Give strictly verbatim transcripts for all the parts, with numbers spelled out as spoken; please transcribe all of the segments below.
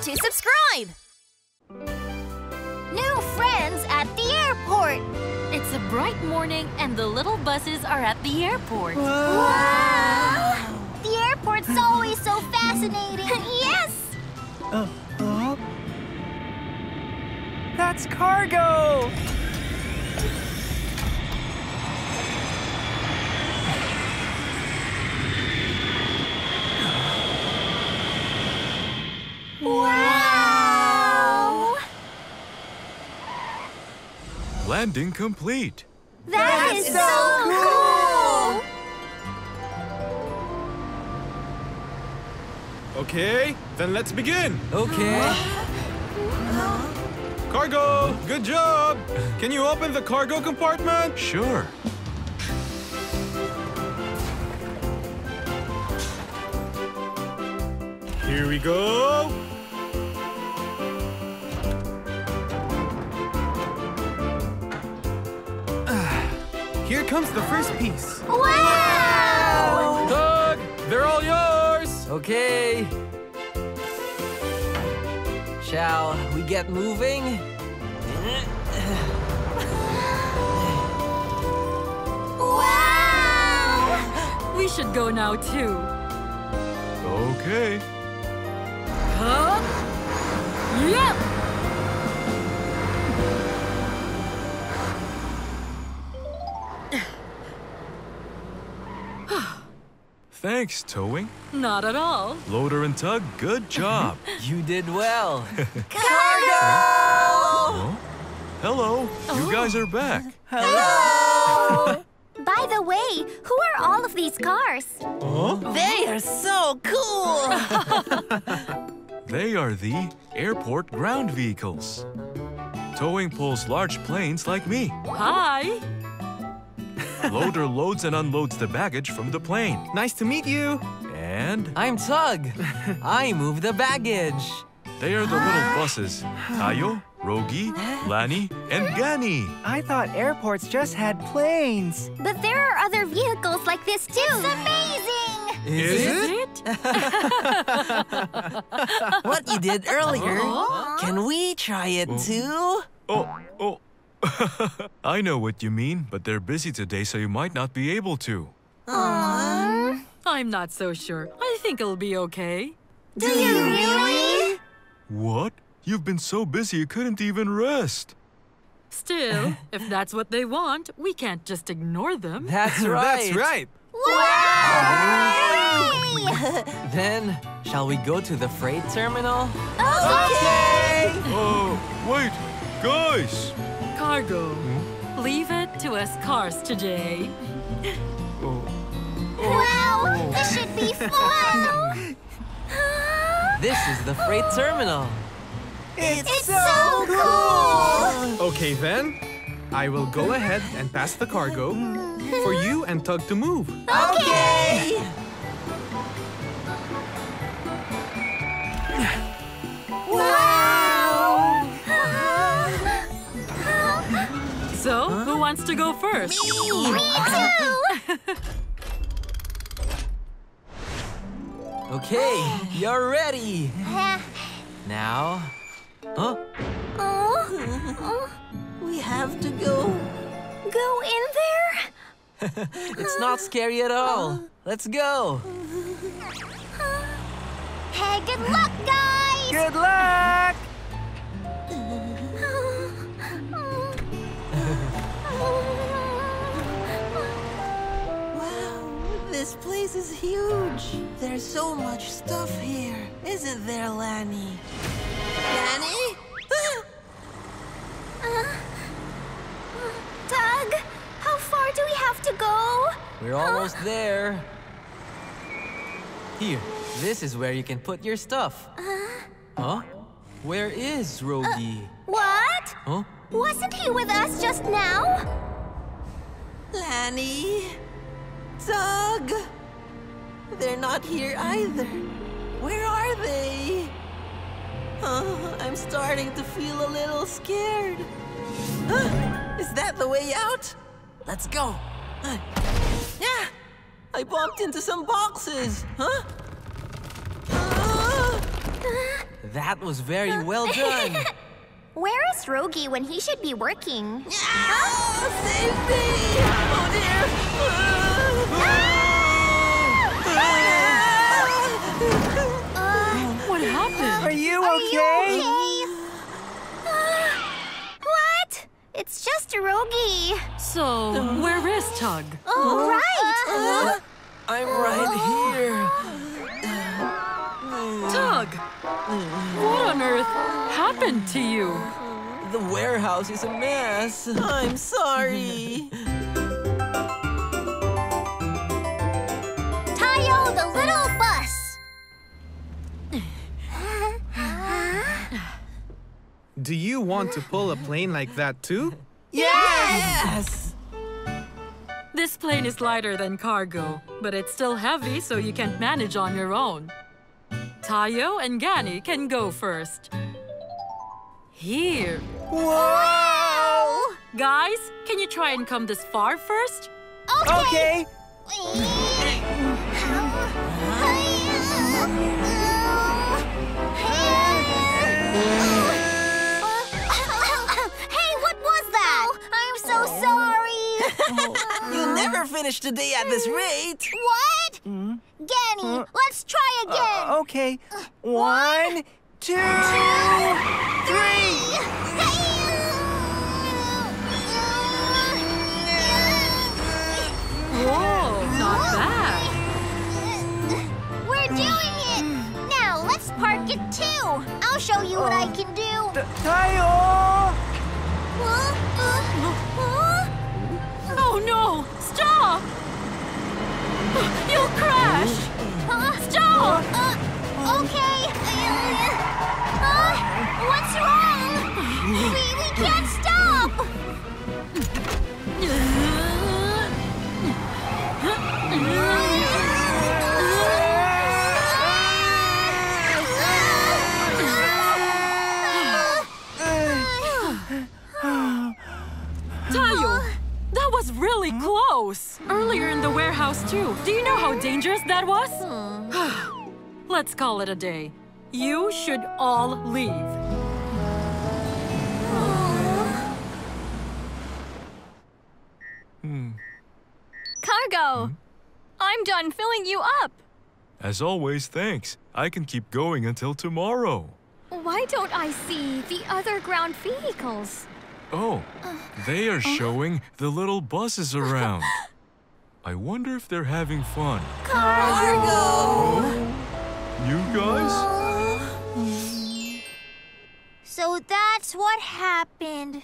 forget to subscribe! New friends at the airport! It's a bright morning and the little buses are at the airport. Whoa. Wow! The airport's always so fascinating! Yes! Uh, uh, that's Cargo! Wow! Landing complete. That, that is, is so cool. cool! Okay, then let's begin. Okay. Cargo, good job! Can you open the cargo compartment? Sure. Here we go. Here comes the first piece. Wow! Tug, they're all yours! Okay. Shall we get moving? Wow! We should go now, too. Okay. Huh? Yep! Thanks, Towing. Not at all. Loader and Tug, good job. You did well. Cargo! Hello. Oh. You guys are back. Hello! By the way, who are all of these cars? Huh? They are so cool! They are the airport ground vehicles. Towing pulls large planes like me. Hi! Loader loads and unloads the baggage from the plane. Nice to meet you. And? I'm Tug. I move the baggage. They are the little buses. Tayo, Rogi, Lani, and Gani. I thought airports just had planes. But there are other vehicles like this too. It's amazing! Is, Is it? it? What you did earlier, uh-huh. Can we try it oh. too? Oh, oh. I know what you mean, but they're busy today, so you might not be able to. Aww. I'm not so sure. I think it'll be okay. Do you really? What? You've been so busy you couldn't even rest. Still, if that's what they want, we can't just ignore them. That's right. That's right. Wow! Then, shall we go to the freight terminal? Okay! okay. Uh, wait, guys! Cargo, hmm? leave it to us cars today. Oh. Oh. Wow, oh. this should be fun! This is the freight terminal. It's, it's so, so cool. cool! Okay then, I will go ahead and pass the cargo for you and Tug to move. Okay! Wow! So, huh? who wants to go first? Me! Me too! Okay, you're ready! Now... Huh? Oh, oh, we have to go... Go in there? It's not scary at all. Let's go! Hey, good luck, guys! Good luck! This place is huge. There's so much stuff here. Isn't there, Lani? Lani? Ah! Uh, Tug, how far do we have to go? We're almost uh, there. Here, this is where you can put your stuff. Uh, huh? Where is Rogi? Uh, what? Huh? Wasn't he with us just now? Lani? Tug! They're not here either. Where are they? Oh, I'm starting to feel a little scared. Huh? Is that the way out? Let's go. Huh. Yeah! I bumped into some boxes. Huh? Uh. That was very well done. Where is Rogi when he should be working? Oh, huh? Save me! Oh dear! Ah! Ah! Ah! What happened? Are you okay? Are you okay? What? It's just Rogi. So, where is Tug? Oh, right! Uh, uh, I'm right uh, here. Uh, Tug! What on earth happened to you? The warehouse is a mess. I'm sorry. Tayo, the little bus! Do you want to pull a plane like that too? Yes! Yes! This plane is lighter than cargo, but it's still heavy, so you can't manage on your own. Tayo and Gani can go first. Here. Whoa! Guys, can you try and come this far first? Okay! Hey, what was that? Oh, I'm so sorry! You'll never finish today at this rate! What? Mm-hmm. Gani, uh, let's try again! Uh, okay. One, two, three! Whoa, not bad! We're doing it! Now, let's park it too! I'll show you what uh, I can do! Tayo! Huh? Huh? Huh? Oh no! Stop! You'll crash! Uh, Stop! Uh, okay. Uh, what's wrong? We, we can't stop! Tayo! That was really close! Earlier in the warehouse, too. Do you know how dangerous that was? Hmm. Let's call it a day. You should all leave. Oh. Hmm. Cargo! Hmm? I'm done filling you up. As always, thanks. I can keep going until tomorrow. Why don't I see the other ground vehicles? Oh, they are showing the little buses around. I wonder if they're having fun. Cargo! You guys? Uh, so that's what happened.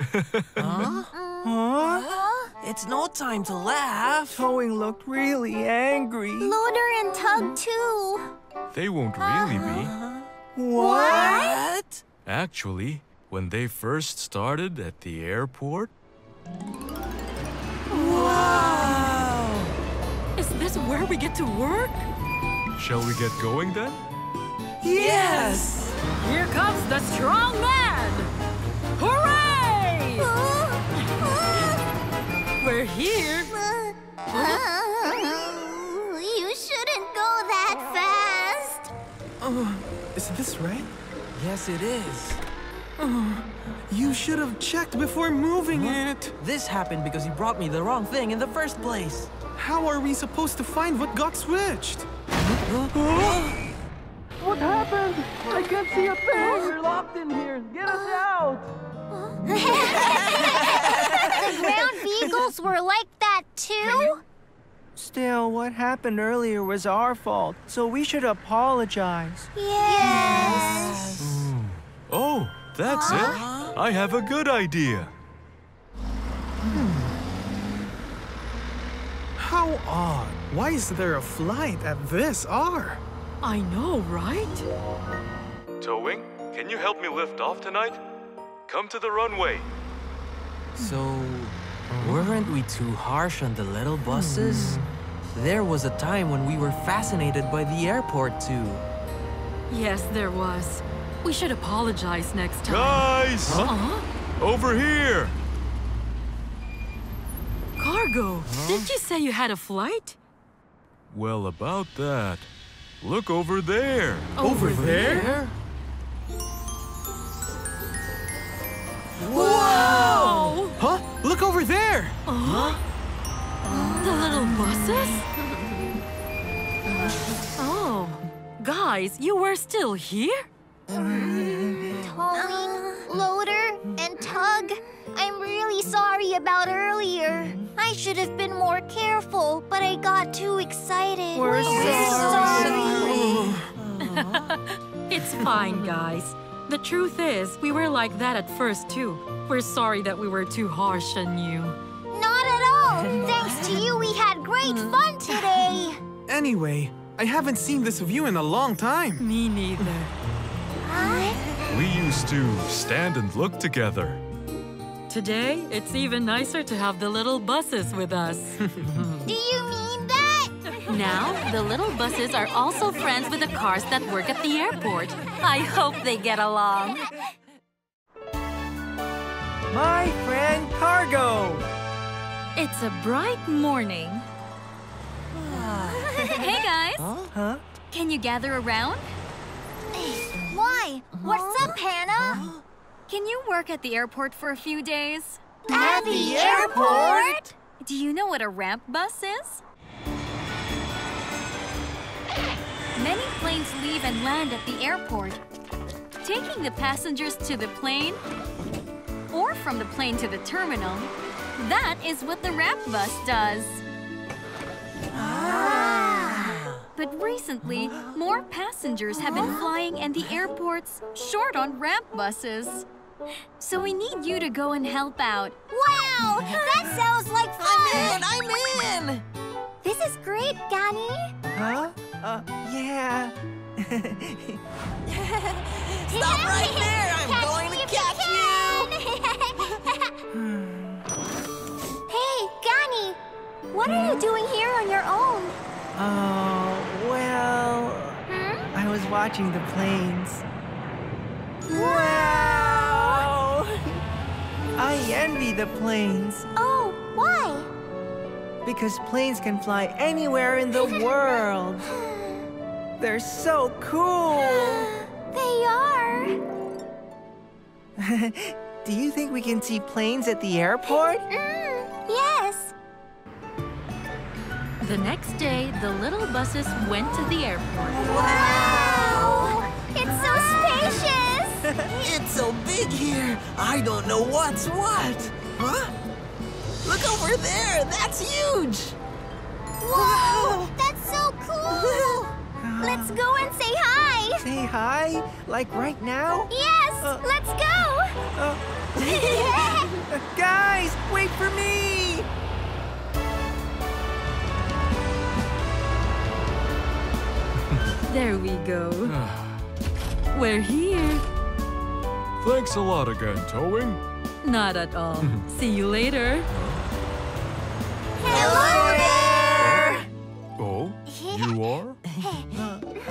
Huh? Huh? It's no time to laugh. Towing looked really angry. Loader and Tug too. They won't really be. What? Actually, when they first started at the airport. Wow! Is this where we get to work? Shall we get going then? Yes! Here comes the strong man! Hooray! We're here. Uh, you shouldn't go that fast. Uh, is this right? Yes, it is. Oh, you should have checked before moving it. This happened because you brought me the wrong thing in the first place. How are we supposed to find what got switched? Oh. What happened? I can't see a thing. We're locked in here. Get us out. The ground vehicles were like that too? Still, what happened earlier was our fault, so we should apologize. Yes. Yes. Mm. Oh. That's huh? it. I have a good idea. Hmm. How odd. Why is there a flight at this hour? I know, right? Towing, can you help me lift off tonight? Come to the runway. So, weren't we too harsh on the little buses? Hmm. There was a time when we were fascinated by the airport, too. Yes, there was. We should apologize next time. Guys! Huh? Uh-huh. Over here! Cargo, huh? Didn't you say you had a flight? Well, about that. Look over there. Over, over there? there? Whoa! Whoa! Huh? Look over there! Uh-huh. Uh-huh. The little buses? Oh, guys, you were still here? Towing, Loader, and Tug. I'm really sorry about earlier. I should have been more careful, but I got too excited. We're, we're so sorry. sorry. It's fine, guys. The truth is, we were like that at first, too. We're sorry that we were too harsh on you. Not at all! Thanks to you, we had great fun today! Anyway, I haven't seen this view in a long time. Me neither. Huh? We used to stand and look together. Today, it's even nicer to have the little buses with us. Do you mean that? Now, the little buses are also friends with the cars that work at the airport. I hope they get along. My friend Cargo! It's a bright morning. Hey, guys! Huh? Huh? Can you gather around? Why? What's up, Hannah? Can you work at the airport for a few days? At the airport? Do you know what a ramp bus is? Many planes leave and land at the airport, taking the passengers to the plane or from the plane to the terminal. That is what the ramp bus does. Ah. But recently, more passengers have been flying and the airport's short on ramp buses. So we need you to go and help out. Wow! That sounds like fun! I'm in! I'm in! This is great, Gani! Huh? Uh, yeah. Stop right there! I'm catch going to catch you! you. Hey, Gani! What are you doing here on your own? Oh, uh, well... Hmm? I was watching the planes. Wow! I envy the planes. Oh, why? Because planes can fly anywhere in the world. They're so cool. They are. Do you think we can see planes at the airport? Mm, yes. The next day, the little buses went to the airport. Wow! It's so spacious. It's so big here. I don't know what's what. Huh? Look over there. That's huge. Whoa! Wow. That's so cool. Uh, let's go and say hi. Say hi? Like right now? Yes. Uh, let's go. Uh, uh, guys, wait for me. There we go. We're here. Thanks a lot again, Towing. Not at all. See you later. Hello there! Oh, you are?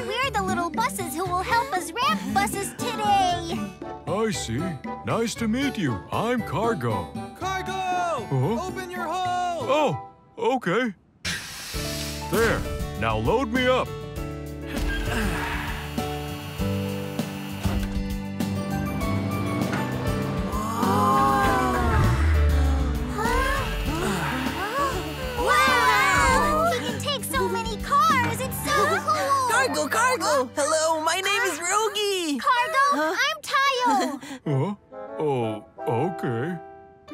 We're the little buses who will help us ramp buses today. I see. Nice to meet you. I'm Cargo. Cargo! Huh? Open your hole! Oh, okay. There. Now load me up. Cargo, Cargo! Hello, my name is Rogi! Cargo, huh? I'm Tayo! Huh? Oh, okay.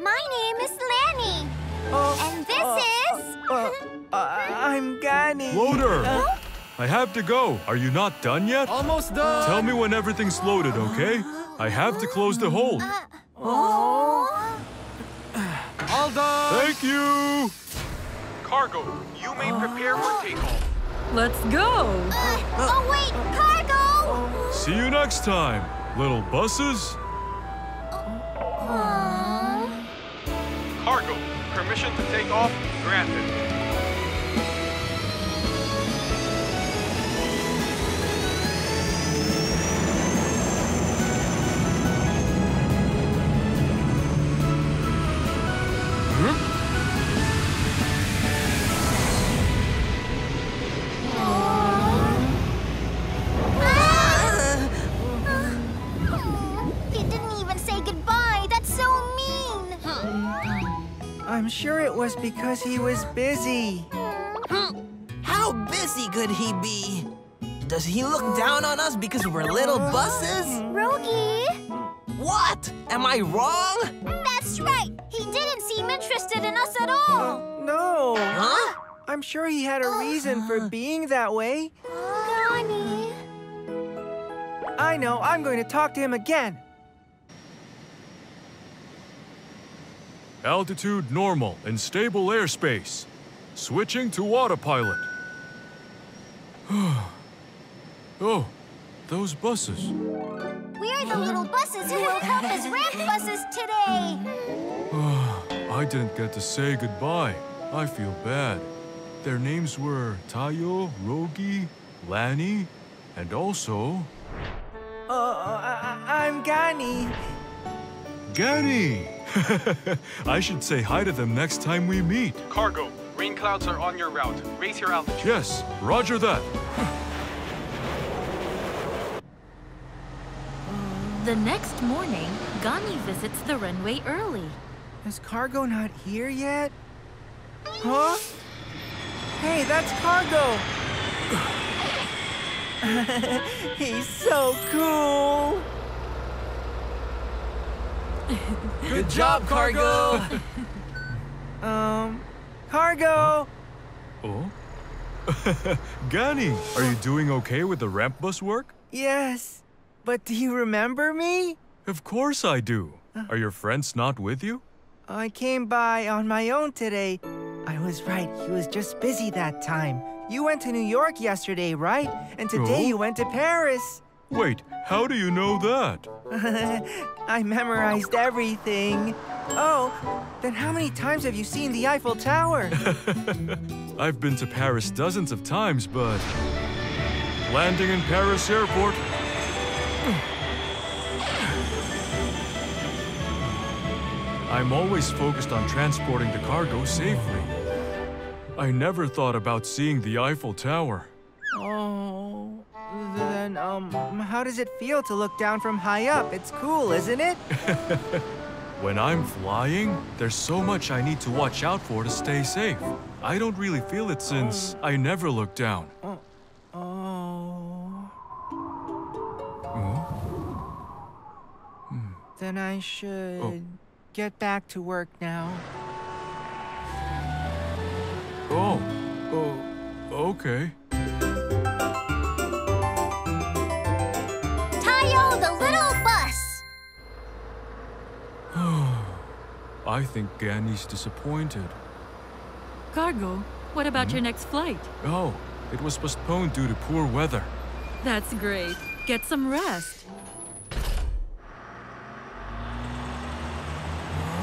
My name is Lani. Uh, and this uh, is... Uh, uh, uh, I'm Gani. Loader! Huh? I have to go. Are you not done yet? Almost done! Tell me when everything's loaded, okay? I have to close the hole. Uh, oh. All done! Thank you! Cargo, you may prepare for takeoff. Let's go! Uh, oh, wait! Cargo! See you next time, little buses. Uh, Cargo, permission to take off granted. Hmm? So was because he was busy. Hmm. How busy could he be? Does he look down on us because we're little buses? Rogi! What? Am I wrong? That's right. He didn't seem interested in us at all. Uh, no. Huh? I'm sure he had a reason for being that way. Gani. I know. I'm going to talk to him again. Altitude normal and stable airspace. Switching to autopilot. Oh, those buses. We are the little buses who woke up as ramp buses today. I didn't get to say goodbye. I feel bad. Their names were Tayo, Rogi, Lani, and also... Oh, I I'm Gani. Gani! I should say hi to them next time we meet. Cargo, rain clouds are on your route. Raise your altitude. Yes, roger that. The next morning, Gani visits the runway early. Is Cargo not here yet? Huh? Hey, that's Cargo! He's so cool! Good job, Cargo! um, Cargo! Oh? Gani, are you doing okay with the ramp bus work? Yes, but do you remember me? Of course I do. Are your friends not with you? I came by on my own today. I was right, he was just busy that time. You went to New York yesterday, right? And today oh? you went to Paris. Wait, how do you know that? I memorized everything. Oh, then how many times have you seen the Eiffel Tower? I've been to Paris dozens of times, but... Landing in Paris airport. I'm always focused on transporting the cargo safely. I never thought about seeing the Eiffel Tower. Oh... Then, um, how does it feel to look down from high up? It's cool, isn't it? When I'm flying, there's so much I need to watch out for to stay safe. I don't really feel it since oh. I never look down. Oh. oh. Hmm? Hmm. Then I should oh. get back to work now. Oh. Oh. Okay. I think Gani's disappointed. Cargo, what about hmm? your next flight? Oh, it was postponed due to poor weather. That's great. Get some rest.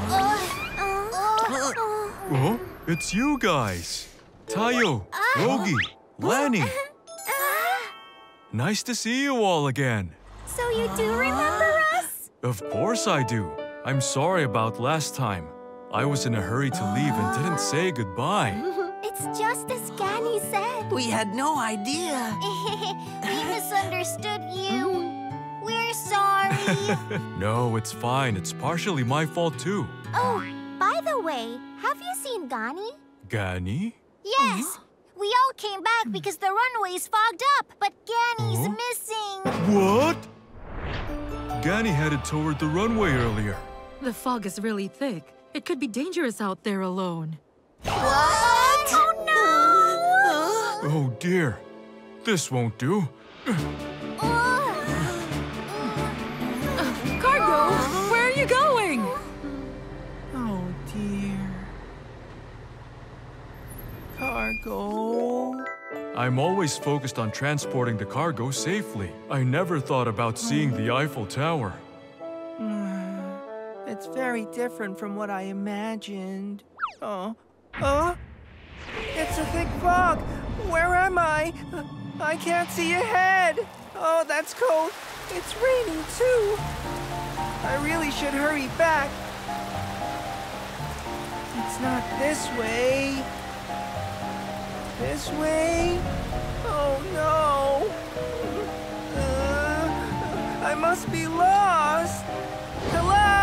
Oh, it's you guys. Tayo, Rogi, Lani. Nice to see you all again. So you do remember us? Of course I do. I'm sorry about last time. I was in a hurry to leave and didn't say goodbye. It's just as Gani said. We had no idea. We misunderstood you. We're sorry. No, it's fine. It's partially my fault too. Oh, by the way, have you seen Gani? Gani? Yes. Uh-huh. We all came back because the runway's fogged up, but Gani's huh? missing. What? Gani headed toward the runway earlier. The fog is really thick. It could be dangerous out there alone. What? Oh, no! Oh, dear. This won't do. Uh, uh, Cargo, uh, where are you going? Oh, dear. Cargo... I'm always focused on transporting the cargo safely. I never thought about seeing the Eiffel Tower. It's very different from what I imagined. Oh, oh! It's a thick fog! Where am I? I can't see ahead! Oh, that's cold! It's raining too! I really should hurry back. It's not this way. This way? Oh no! Uh, I must be lost! Hello?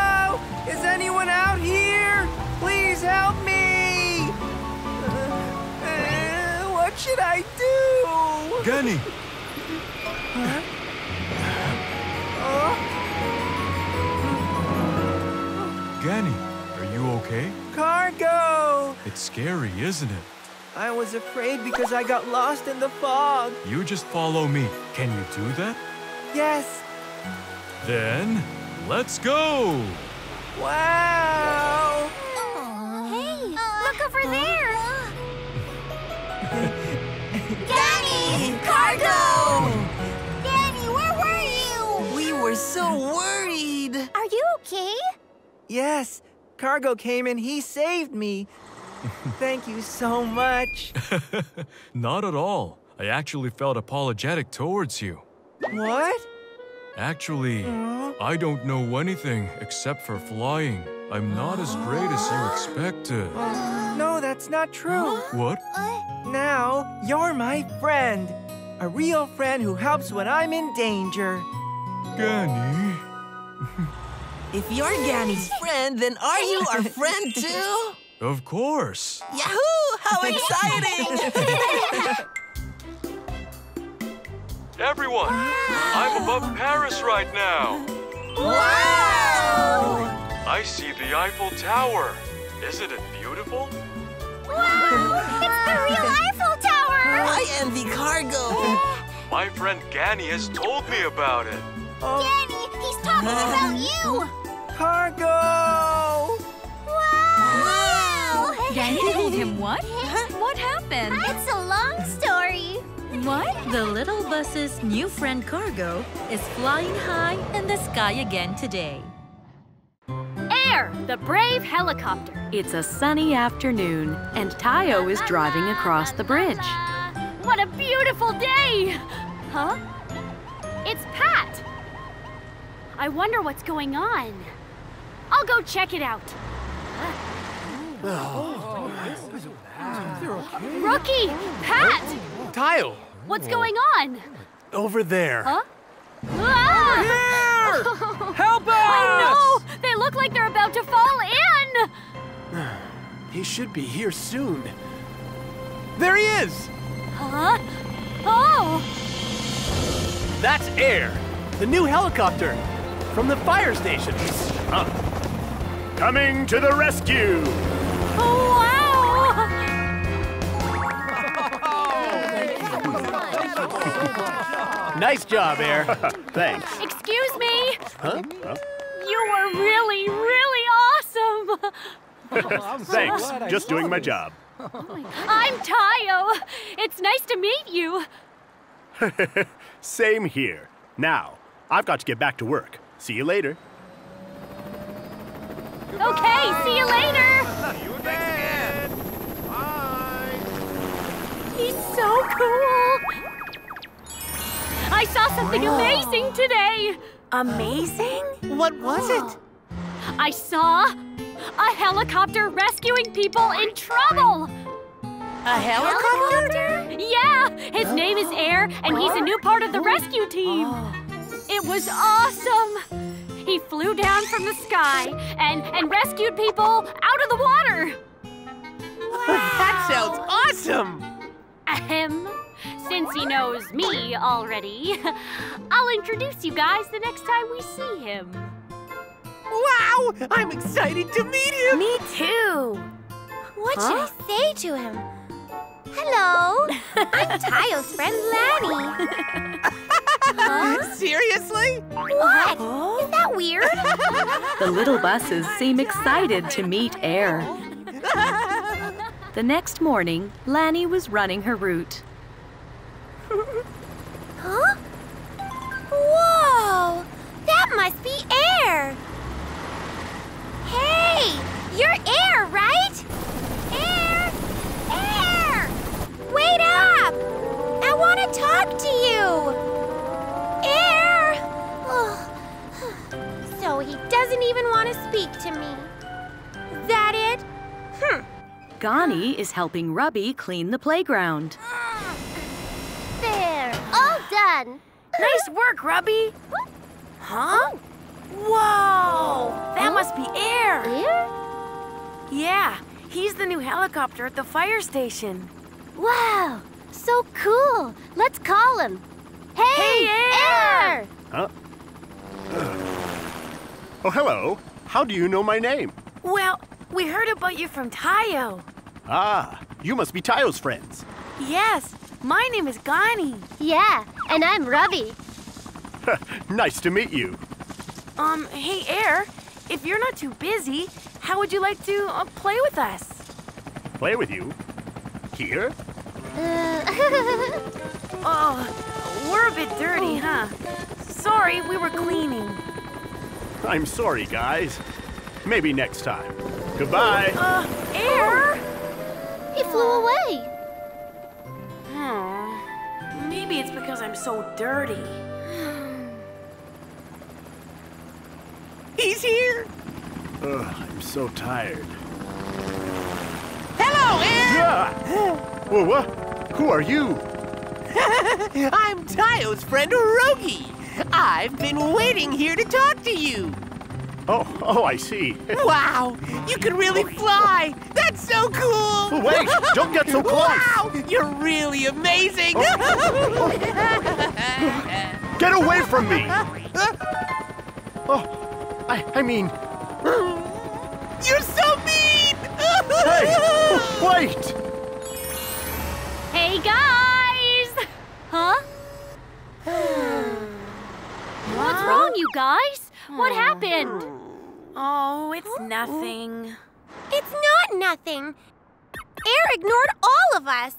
Is anyone out here? Please help me! I do! Gani! Huh? Uh? Gani, are you okay? Cargo! It's scary, isn't it? I was afraid because I got lost in the fog. You just follow me. Can you do that? Yes. Then, let's go! Wow! Aww. Hey, look over there! Gani! Cargo! Gani, where were you? We were so worried. Are you okay? Yes. Cargo came and he saved me. Thank you so much. Not at all. I actually felt apologetic towards you. What? Actually, uh-huh. I don't know anything except for flying. I'm not as great as you expected. Uh, no, that's not true. What? Now, you're my friend. A real friend who helps when I'm in danger. Gani. If you're Gani's friend, then are you our friend too? Of course. Yahoo! How exciting! Everyone, wow. I'm above Paris right now. Wow! I see the Eiffel Tower. Isn't it beautiful? Wow! It's the real Eiffel Tower! I envy Cargo. My friend Gani has told me about it. Oh. Gani, he's talking about you! Cargo! Wow! Wow. Gani told him what? What happened? It's a long story. What? The little bus's new friend Cargo is flying high in the sky again today. Air, the brave helicopter. It's a sunny afternoon, and Tayo is driving across the bridge. What a beautiful day! Huh? It's Pat. I wonder what's going on. I'll go check it out. Oh. Rogi! Pat! Tile! What's going on? Over there. Huh? Over here! Help us! I know! They look like they're about to fall in! He should be here soon. There he is! Huh? Oh! That's Air, the new helicopter from the fire station. Huh. Coming to the rescue! Oh, wow! Nice job, Air. Thanks. Excuse me. Huh? Huh? You were really, really awesome. Oh, thanks. So Just doing my job. Oh my I'm Tayo. It's nice to meet you. Same here. Now, I've got to get back to work. See you later. Goodbye. Okay, see you later. See you again. Bye. He's so cool. I saw something amazing today! Amazing? What was it? I saw a helicopter rescuing people in trouble! A helicopter? Yeah! His name is Air, and he's a new part of the rescue team! It was awesome! He flew down from the sky and, and rescued people out of the water! Wow. That sounds awesome! Ahem. Since he knows me already, I'll introduce you guys the next time we see him. Wow! I'm excited to meet him! Me too! What huh? should I say to him? Hello! I'm Tayo's friend, Lani. Huh? Seriously? What? Oh. Is that weird? The little buses seem excited to meet Air. The next morning, Lani was running her route. Huh? Whoa! That must be Air! Hey! You're Air, right? Air! Air! Wait up! I want to talk to you! Air! Oh. So he doesn't even want to speak to me. Is that it? Hmm. Gani is helping Rubby clean the playground. There. All done. Nice work, Rubby. Huh? Whoa! That must be Air. Air? Yeah, he's the new helicopter at the fire station. Wow! So cool. Let's call him. Hey, hey Air! Air! Huh? Oh, hello. How do you know my name? Well, we heard about you from Tayo. Ah, you must be Tayo's friends. Yes, my name is Gani. Yeah, and I'm Rubby. Nice to meet you. Um, hey Air, if you're not too busy, how would you like to uh, play with us? Play with you? Here? Uh... oh, we're a bit dirty, oh. huh? Sorry, we were cleaning. I'm sorry, guys. Maybe next time. Goodbye. Uh, Air? Oh. He flew away. Hmm. Maybe it's because I'm so dirty. He's here. Ugh, I'm so tired. Hello, Air. Yeah. Whoa, what? Who are you? I'm Tayo's friend, Rogi. I've been waiting here to talk to you. Oh, oh, I see. Wow, you can really fly. That's so cool. Wait, don't get so close. Wow, you're really amazing. Oh. Get away from me. Oh, I, I mean. You're so mean. Hey, wait. Hey, guys. Huh? What's wrong, you guys? What happened? Oh, it's nothing. It's not nothing. Air ignored all of us.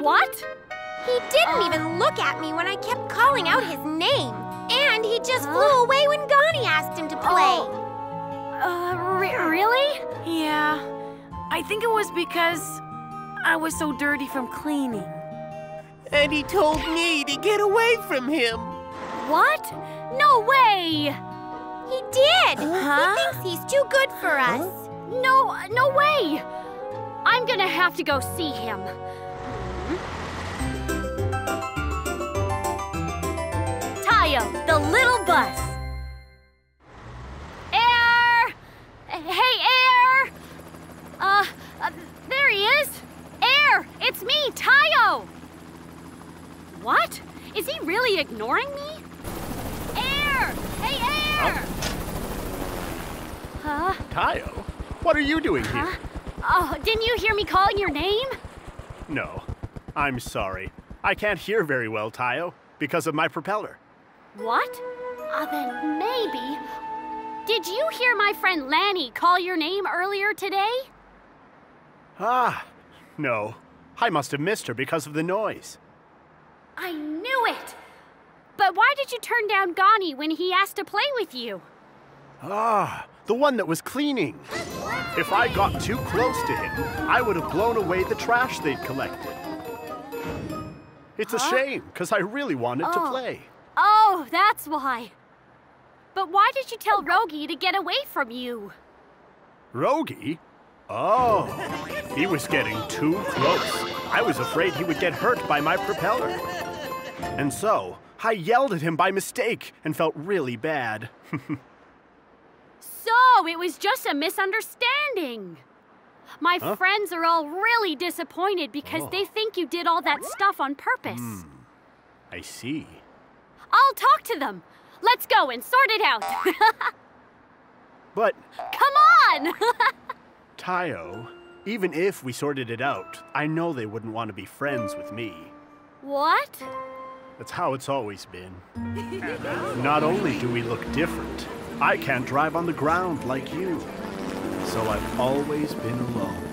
What? He didn't uh. even look at me when I kept calling out his name. And he just uh. flew away when Gani asked him to play. Oh. Uh, re- really? Yeah. I think it was because I was so dirty from cleaning. And he told me to get away from him. What? No way! He did! Huh? He thinks he's too good for us. Huh? No, no way! I'm gonna have to go see him. Tayo, the little bus. Air! Hey, Air! Uh, uh, there he is! Air, it's me, Tayo! What? Is he really ignoring me? Hey, Air! Huh? Tayo, what are you doing huh? here? Oh, didn't you hear me calling your name? No, I'm sorry. I can't hear very well, Tayo, because of my propeller. What? Uh, then maybe... Did you hear my friend Lani call your name earlier today? Ah, no. I must have missed her because of the noise. I knew it! But why did you turn down Gani when he asked to play with you? Ah, the one that was cleaning. If I got too close to him, I would have blown away the trash they'd collected. It's huh? a shame, because I really wanted oh. to play. Oh, that's why. But why did you tell Rogi to get away from you? Rogi? Oh, he was getting too close. I was afraid he would get hurt by my propeller. And so, I yelled at him by mistake and felt really bad. So, it was just a misunderstanding. My huh? friends are all really disappointed because oh. they think you did all that stuff on purpose. Mm, I see. I'll talk to them. Let's go and sort it out. But... Come on! Tayo, even if we sorted it out, I know they wouldn't want to be friends with me. What? That's how it's always been. Not only do we look different, I can't drive on the ground like you. So I've always been alone.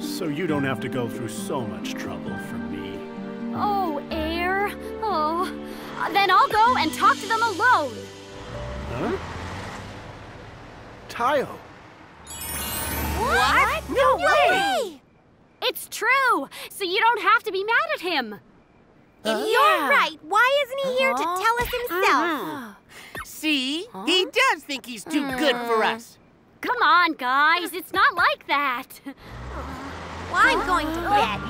So you don't have to go through so much trouble for me. Oh, Air. Oh. Then I'll go and talk to them alone. Huh? Tayo. What? what? No, no way. way! It's true, so you don't have to be mad at him. If uh, you're yeah. right, why isn't he here uh-huh. to tell us himself? Uh-huh. See? Huh? He does think he's too uh-huh. good for us. Come on, guys. It's not like that. Well, I'm going to bed.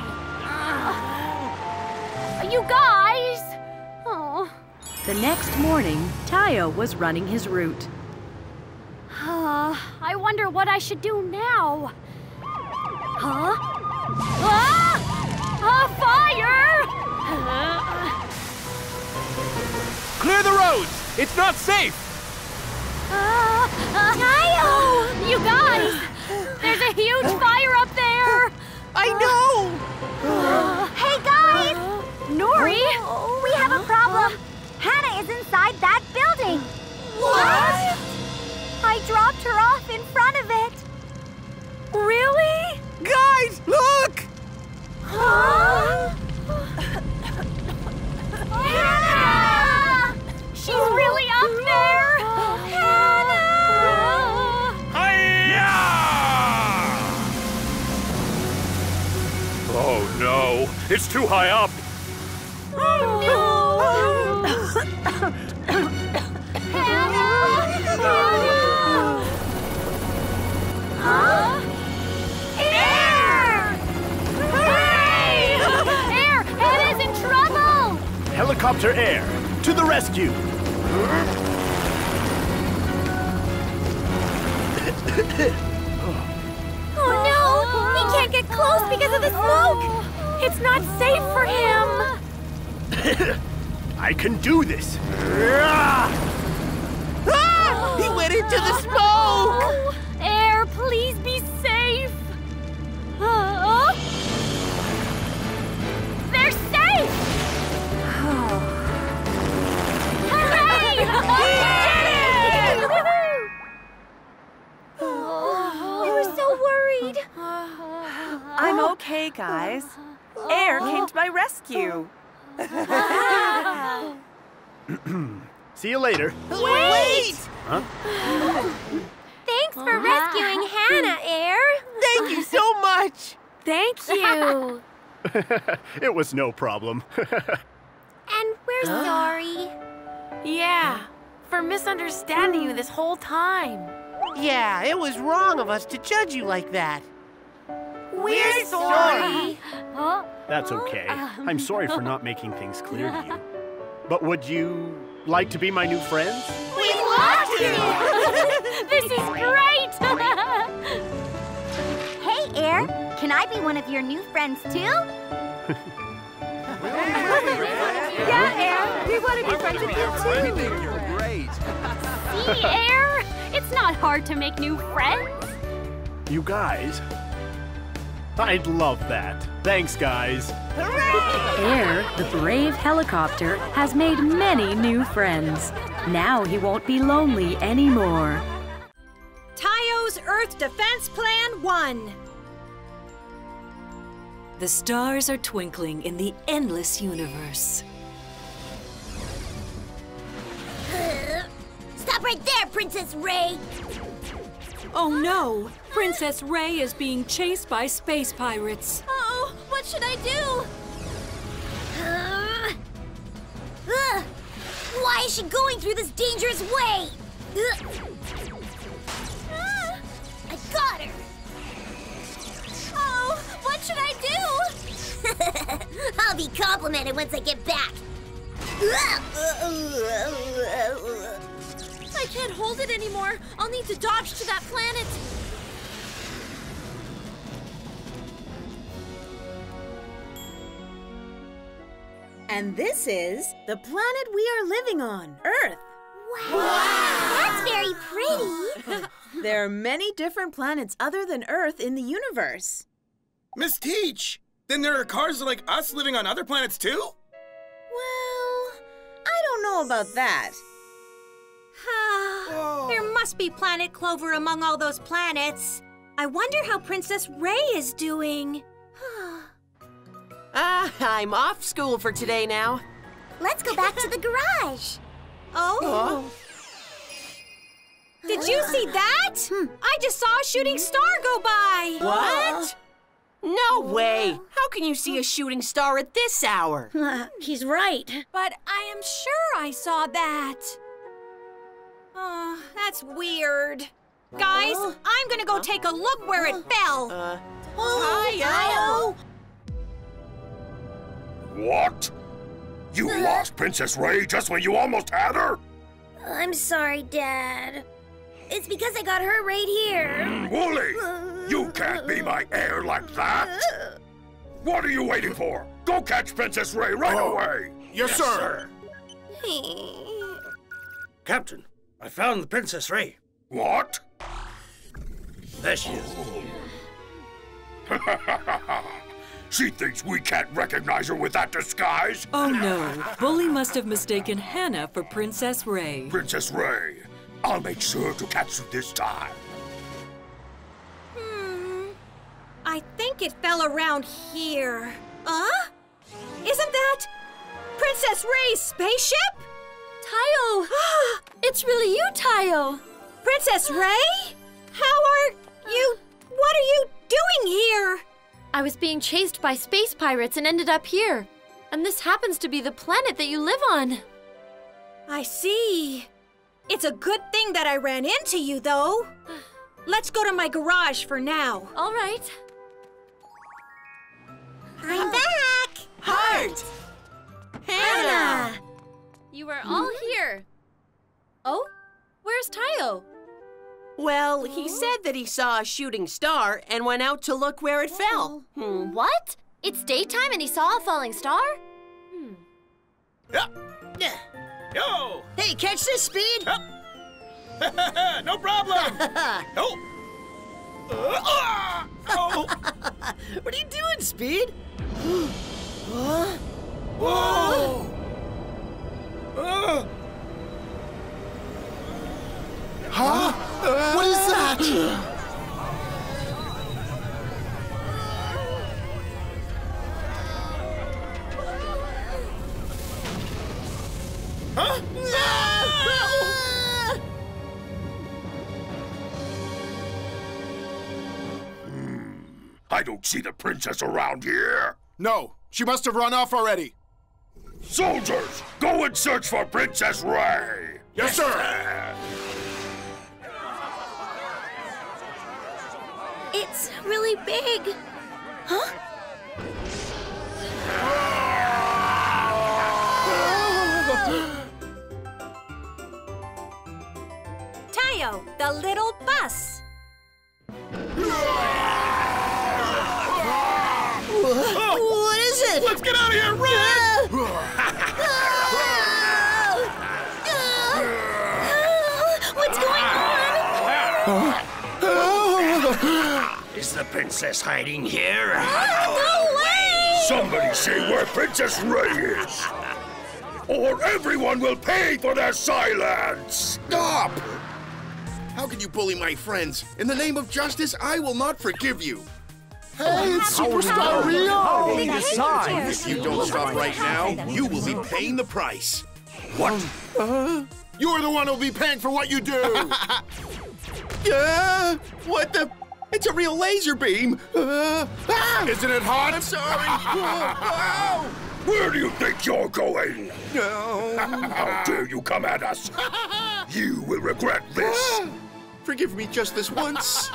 Uh, you guys! Oh. The next morning, Tayo was running his route. Uh, I wonder what I should do now. Huh? Ah! Oh! It's not safe! Uh, uh, Tayo! You guys! There's a huge fire up there! I know! Hey, guys! Nori! We have a problem! Hannah is inside that building! What? I dropped her off in front of it! Really? Guys, look! Huh? Hannah! She's really up there! Hannah! Hi-ya! Oh no, it's too high up! Oh no! Hannah! Hannah! Huh? Helicopter Air, to the rescue! Oh no! He can't get close because of the smoke! It's not safe for him! I can do this! Ah! He went into the smoke! Air, please be safe! Uh, oh. They're safe! Hooray! We did it! We were so worried. I'm okay, guys. Air came to my rescue. See you later. Wait! Wait. Huh? Thanks for rescuing Hannah, Air. Thank you so much. Thank you. It was no problem. And we're sorry. Yeah, for misunderstanding you this whole time. Yeah, it was wrong of us to judge you like that. We're, we're sorry. sorry. That's okay. I'm sorry for not making things clear to you. But would you like to be my new friends? We'd love to! This is great! Hey, Air, can I be one of your new friends, too? Yeah, Air, we want to be friends with you too. You're great. See, Air, it's not hard to make new friends. You guys, I'd love that. Thanks, guys. Hooray! Air, the brave helicopter, has made many new friends. Now he won't be lonely anymore. Tayo's Earth Defense Plan One. The stars are twinkling in the endless universe. Stop right there, Princess Ray! Oh no! Princess Ray is being chased by space pirates. Uh-oh! What should I do? Uh, uh, why is she going through this dangerous way? Uh, I got her! What should I do? I'll be complimented once I get back. I can't hold it anymore. I'll need to dodge to that planet. And this is the planet we are living on, Earth. Wow! Wow. That's very pretty. There are many different planets other than Earth in the universe. Miss Teach, then there are cars like us living on other planets too? Well, I don't know about that. Oh. There must be Planet Clover among all those planets. I wonder how Princess Ray is doing. Ah, I'm off school for today now. Let's go back to the garage. Oh? oh. Did you see that? Hmm. I just saw a shooting star go by. What? No way! How can you see a shooting star at this hour? He's right. But I am sure I saw that. Oh, that's weird. Guys, I'm gonna go take a look where it fell. Uh, oh, Tayo! What? You lost Princess Ray just when you almost had her? I'm sorry, Dad. It's because I got her right here. Mm, Wooly! You can't be my heir like that! What are you waiting for? Go catch Princess Ray right oh. away! Yes, yes sir! sir. Captain, I found the Princess Ray. What? There she is. She thinks we can't recognize her with that disguise. Oh, no. Bully must have mistaken Hannah for Princess Ray. Princess Ray. I'll make sure to catch you this time. Hmm. I think it fell around here. Huh? Isn't that Princess Ray's spaceship? Tayo! It's really you, Tayo! Princess Ray? How are you... What are you doing here? I was being chased by space pirates and ended up here. And this happens to be the planet that you live on. I see. It's a good thing that I ran into you, though. Let's go to my garage for now. All right. I'm back! Heart! Hannah! You are all here. Oh? Where's Tayo? Well, he said that he saw a shooting star and went out to look where it fell. Hmm. What? It's daytime and he saw a falling star? Hmm. Yeah. Yo! Hey, catch this, Speed! Oh. No problem! Oh. Uh, oh. What are you doing, Speed? Huh? Whoa! Uh. Huh? Uh. What is that? Huh? No! Hmm. I don't see the princess around here. No, she must have run off already. Soldiers, go and search for Princess Ray. Yes, sir. It's really big. Huh? Tayo, the little bus. What? What is it? Let's get out of here, run! What's going on? Is the princess hiding here? No way! Somebody say where Princess Ray is! Or everyone will pay for their silence! Stop! How can you bully my friends? In the name of justice, I will not forgive you! Hey, it's Superstar Rio! If you don't stop right now, you will be paying the price. What? Uh, You're the one who'll be paying for what you do! Uh, what the? It's a real laser beam! Uh, ah! Isn't it hot? I'm sorry! Oh, oh! Where do you think you're going? No. How dare you come at us? You will regret this. Forgive me just this once.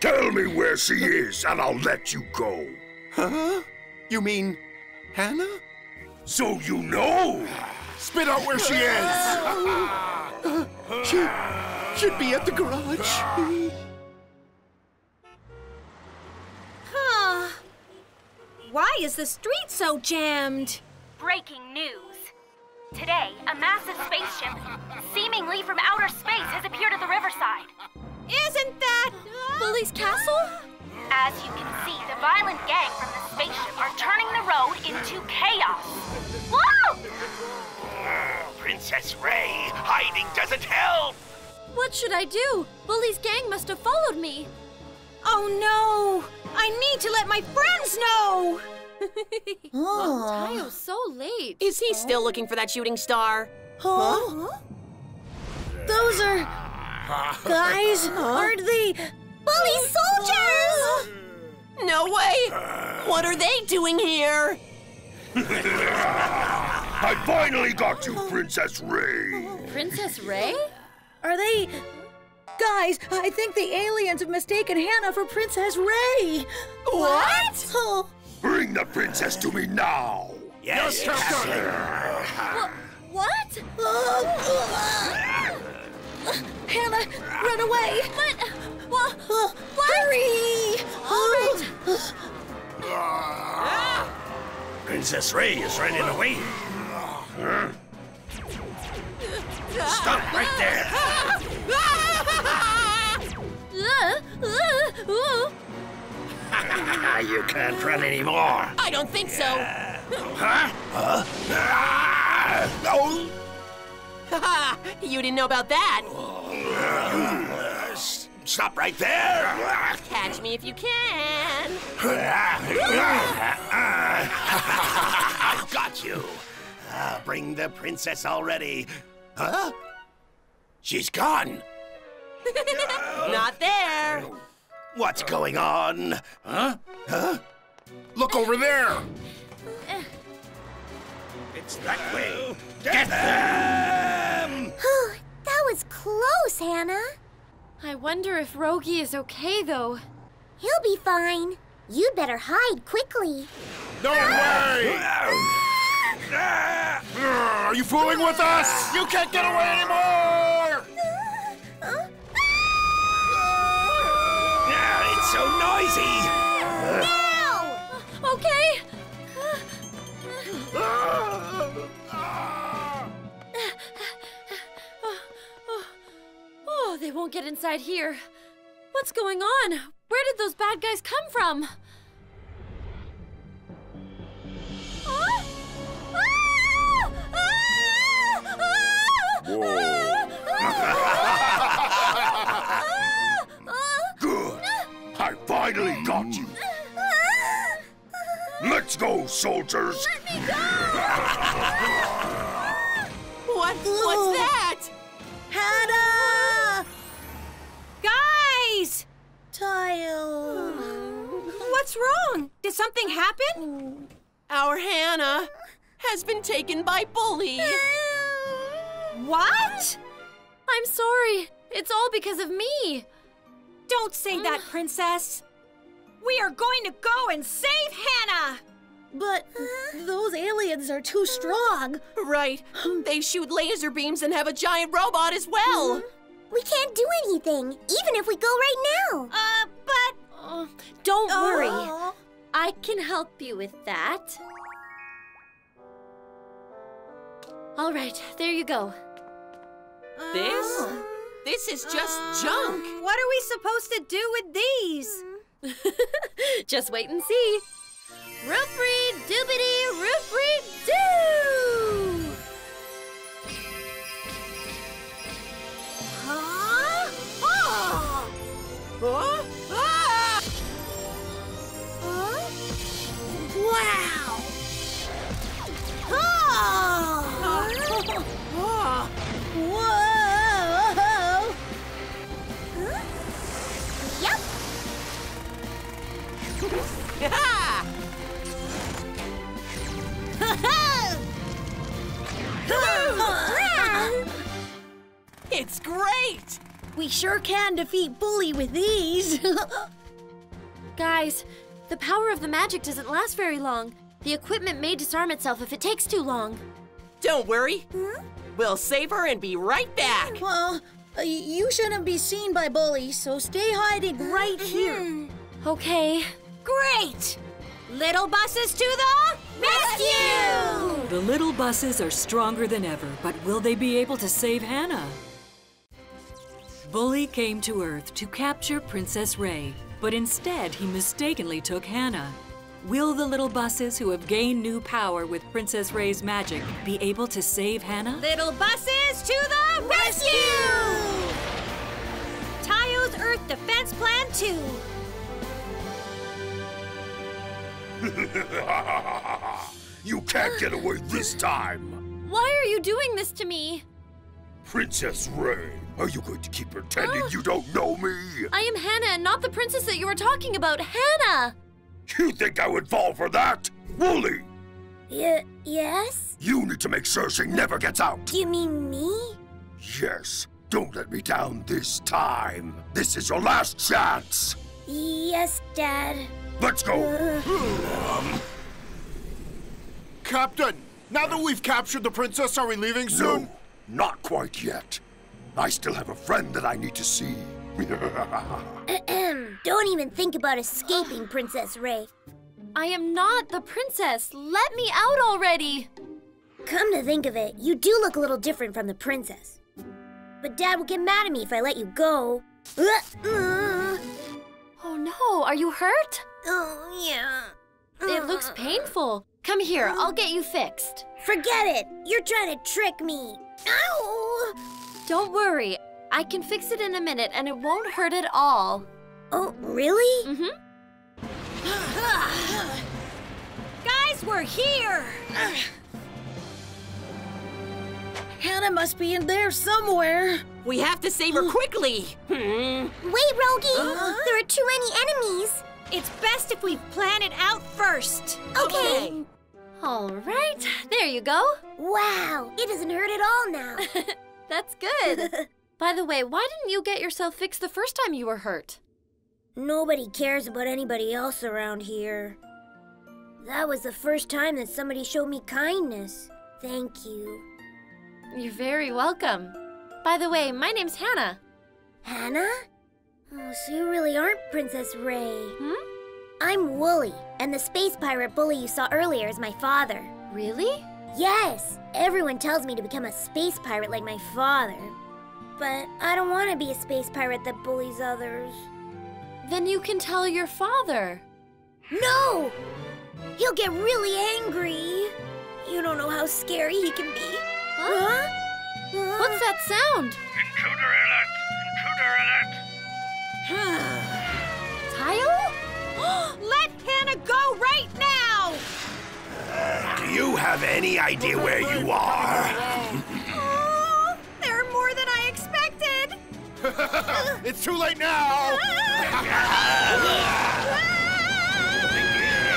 Tell me where she is, and I'll let you go. Huh? You mean Hannah? So you know! Spit out where she is! Uh, she... should be at the garage. Huh. Why is the street so jammed? Breaking news. Today, a massive spaceship, seemingly from outer space, has appeared at the riverside. Isn't that... Bully's castle? As you can see, the violent gang from the spaceship are turning the road into chaos. Whoa! Princess Ray, hiding doesn't help! What should I do? Bully's gang must have followed me. Oh, no! I need to let my friends know! Oh. Tayo's so late. Is he still looking for that shooting star? Huh? Huh? Those are... guys, aren't they... Bully soldiers! No way! What are they doing here? I finally got you, Princess Ray! Princess Ray? Are they... Guys, I think the aliens have mistaken Hannah for Princess Ray! What? Oh. Bring the princess to me now! Yes, yes Captain! What? Hannah, run away! But... What? What? Hurry! All right. Princess Ray is running away. Huh? Stop right there! You can't run anymore. I don't think so. Huh? Huh? No. Haha! You didn't know about that. Uh, stop right there! Catch me if you can. I've got you. Uh, bring the princess already. Huh? She's gone. Not there. What's going on? Huh? Huh? Look over there. It's that way. Get, Get them! them! That was close, Hannah. I wonder if Rogi is okay, though. He'll be fine. You'd better hide quickly. No way! Are you fooling with us? You can't get away anymore! Yeah, it's so noisy! Now! Okay! Oh, they won't get inside here. What's going on? Where did those bad guys come from? Huh? Ah! Ah! Ah! Ah! Good. I finally got you. Let's go, soldiers! Let me go! What? What's that? Hannah! Guys! Tile. What's wrong? Did something happen? Our Hannah has been taken by Bully. What? I'm sorry. It's all because of me. Don't say that, Princess. We are going to go and save Hannah! But those aliens are too strong. Right. They shoot laser beams and have a giant robot as well. Mm-hmm. We can't do anything, even if we go right now. Uh, but... Uh, don't oh. worry. I can help you with that. All right, there you go. Uh, this? This is just uh, junk. What are we supposed to do with these? Just wait and see. Roofry doobity roofry doo! Huh? Oh! Huh? Ah! Huh? Wow! Oh! Oh! Whoa! Ha! It's great! We sure can defeat Bully with these. Guys, the power of the magic doesn't last very long. The equipment may disarm itself if it takes too long. Don't worry. Hmm? We'll save her and be right back. Well, uh, you shouldn't be seen by Bully, so stay hiding right here. Okay. Great! Little buses to the rescue! The little buses are stronger than ever, but will they be able to save Hannah? Bully came to Earth to capture Princess Ray, but instead he mistakenly took Hannah. Will the little buses who have gained new power with Princess Ray's magic be able to save Hannah? Little buses to the rescue! rescue! Tayo's Earth Defense Plan two. You can't get away this time! Why are you doing this to me? Princess Ray, are you going to keep pretending uh, you don't know me? I am Hannah and not the princess that you were talking about, Hannah! You think I would fall for that? Wooly! Y- yes? You need to make sure she never gets out! Do you mean me? Yes, don't let me down this time. This is your last chance! Yes, Dad. Let's go! Um. Captain, now that we've captured the princess, are we leaving soon? No, not quite yet. I still have a friend that I need to see. Don't even think about escaping, Princess Ray. I am not the princess. Let me out already! Come to think of it, you do look a little different from the princess. But Dad will get mad at me if I let you go. Oh no, are you hurt? Oh, yeah. It looks painful. Come here, I'll get you fixed. Forget it! You're trying to trick me. Ow! Don't worry. I can fix it in a minute and it won't hurt at all. Oh, really? Mm-hmm. Guys, we're here! Hannah must be in there somewhere. We have to save her quickly. Hmm. Wait, Rogi! Uh-huh. There are too many enemies. It's best if we plan it out first. Okay. okay. All right, there you go. Wow, it doesn't hurt at all now. That's good. By the way, why didn't you get yourself fixed the first time you were hurt? Nobody cares about anybody else around here. That was the first time that somebody showed me kindness. Thank you. You're very welcome. By the way, my name's Hannah. Hannah? Oh, so you really aren't Princess Ray. Hmm? I'm Wooly, and the space pirate Bully you saw earlier is my father. Really? Yes. Everyone tells me to become a space pirate like my father. But I don't want to be a space pirate that bullies others. Then you can tell your father. No! He'll get really angry. You don't know how scary he can be. Huh? Huh? What's that sound? Intruder alert! Intruder alert! Tile? Let Hannah go right now! Uh, do you have any idea where you are? Oh, there are more than I expected! It's too late now!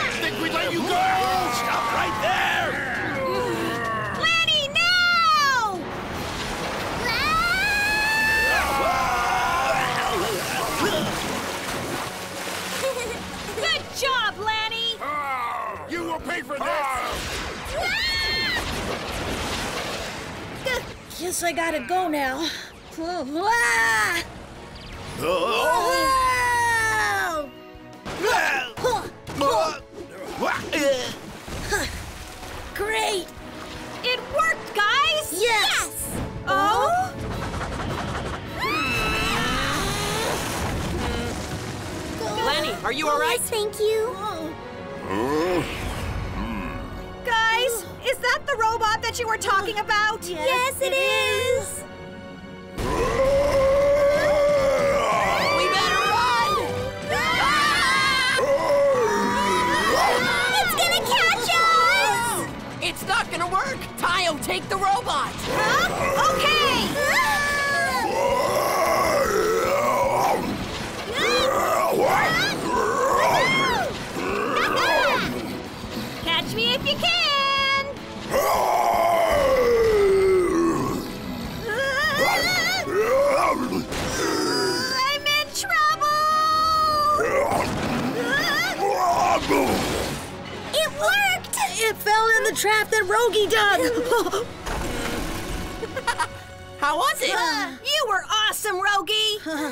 I think we'd let you go! Stop right there! Good job, Lani! Oh, you will pay for this! Ah! Guess I gotta go now. Ah! Oh. Great! It worked, guys! Yes! yes. Oh? Lani, are you all right? Yes, thank you. Guys, is that the robot that you were talking about? Yes, yes it, it is. is. We better run! Ah! It's gonna catch us! It's not gonna work. Tayo, take the robot. Huh? Okay. Ah! Catch me if you can! I'm in trouble! It worked! It fell in the trap that Rogi dug! How was it? Uh, you were awesome, Rogi! Uh,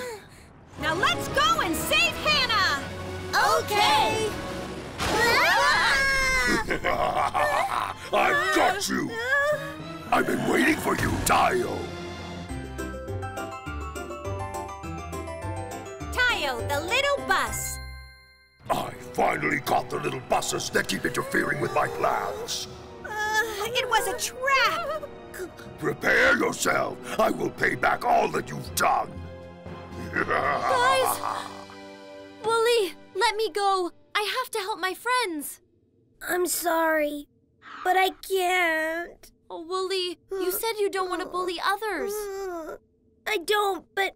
Now let's go and save Hannah! Okay! I've got you! I've been waiting for you, Tayo! Tayo, the little bus! I finally got the little buses that keep interfering with my plans! Uh, it was a trap! Prepare yourself! I will pay back all that you've done! Guys! Wooly, let me go. I have to help my friends. I'm sorry, but I can't. Oh, Wooly, you said you don't want to bully others. I don't, but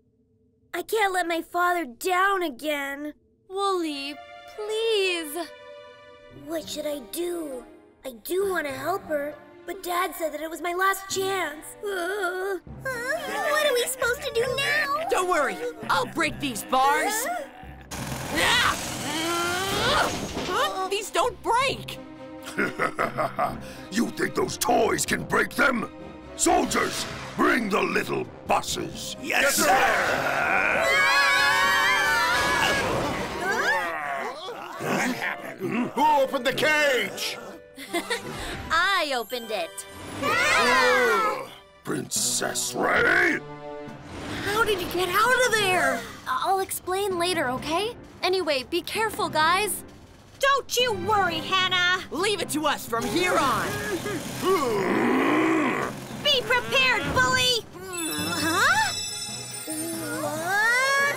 I can't let my father down again. Wooly, please. What should I do? I do want to help her, but Dad said that it was my last chance. Uh, uh, what are we supposed to do now? Don't worry, I'll break these bars. Uh, ah! Uh, these don't break. You think those toys can break them? Soldiers, bring the little buses. Yes, yes sir. sir. What happened? Who opened the cage? I opened it. Ah! Princess Ray? did you get out of there? I'll explain later, okay? Anyway, be careful, guys. Don't you worry, Hannah. Leave it to us from here on. Be prepared, Bully. Huh?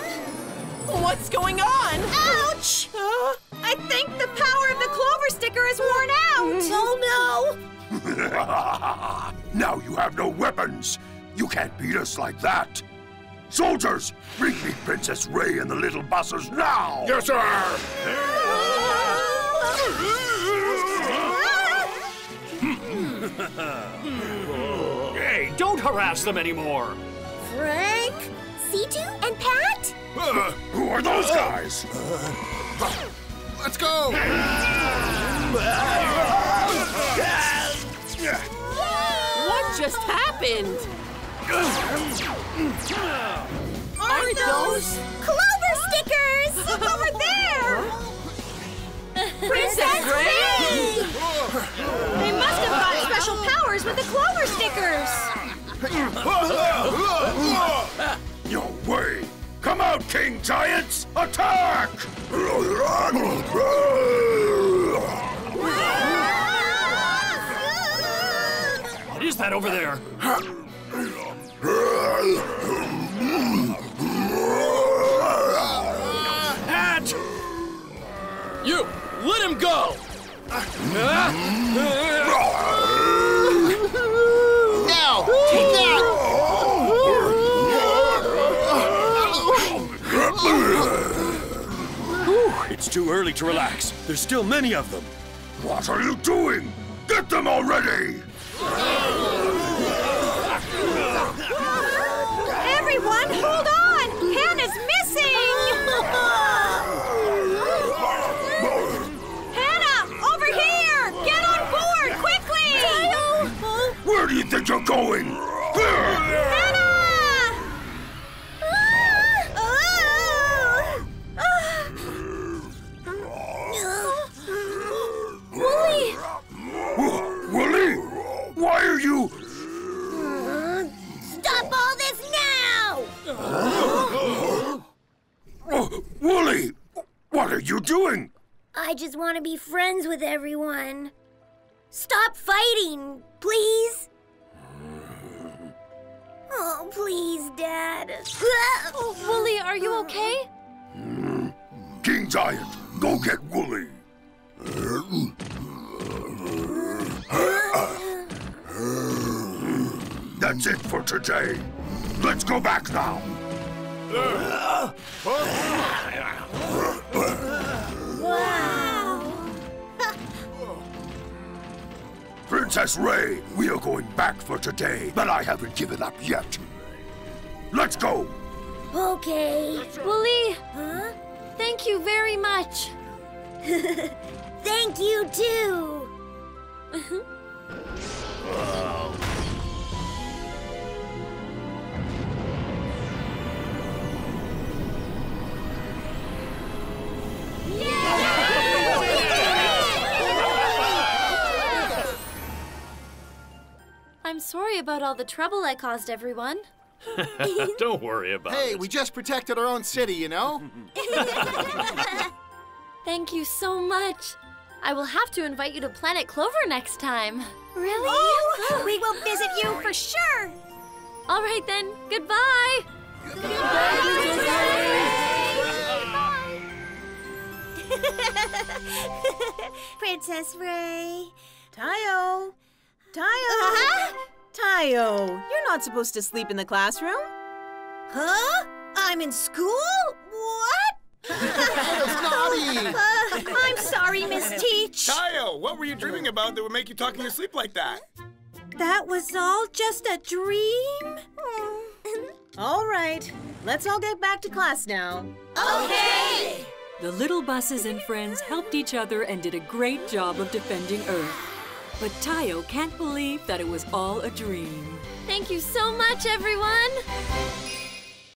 What? What's going on? Ouch! Huh? I think the power of the clover sticker is worn out. Oh, no. Now you have no weapons. You can't beat us like that. Soldiers, bring me Princess Ray and the little buzzers now. Yes, sir. Hey, don't harass them anymore. Frank, C two, and Pat. Uh, who are those guys? Uh, let's go. What just happened? Aren't those clover stickers? Look over there! Princess Ray! They must have got special powers with the clover stickers! No way! Come out, King Giants! Attack! What is that over there? Pat! You! Let him go! Now! Take that! It's too early to relax. There's still many of them. What are you doing? Get them already! Everyone, hold on! Hannah's missing! Hannah, over here! Get on board, quickly! Where do you think you're going? Hannah! Wooly! Wooly? Why are you... Stop all this now! Oh, Wooly, what are you doing? I just want to be friends with everyone. Stop fighting, please. Oh, please, Dad. Oh, Wooly, are you okay? King Giant, go get Wooly. That's it for today. Let's go back now. Wow. Princess Ray, we are going back for today, but I haven't given up yet. Let's go. Okay. Wooly, huh? Thank you very much. Thank you, too. Wow. I'm sorry about all the trouble I caused everyone. Don't worry about hey, it. Hey, we just protected our own city, you know? Thank you so much. I will have to invite you to Planet Clover next time. Really? Oh, we will visit you for sure. All right then, goodbye. Goodbye. Goodbye. Goodbye. Princess Ray. Tayo. Tayo! Uh-huh. Tayo, you're not supposed to sleep in the classroom. Huh? I'm in school? What? That's naughty! Uh, I'm sorry, Miss Teach. Tayo, what were you dreaming about that would make you talking to sleep like that? That was all just a dream? All right, let's all get back to class now. Okay! The little buses and friends helped each other and did a great job of defending Earth. But Tayo can't believe that it was all a dream. Thank you so much, everyone!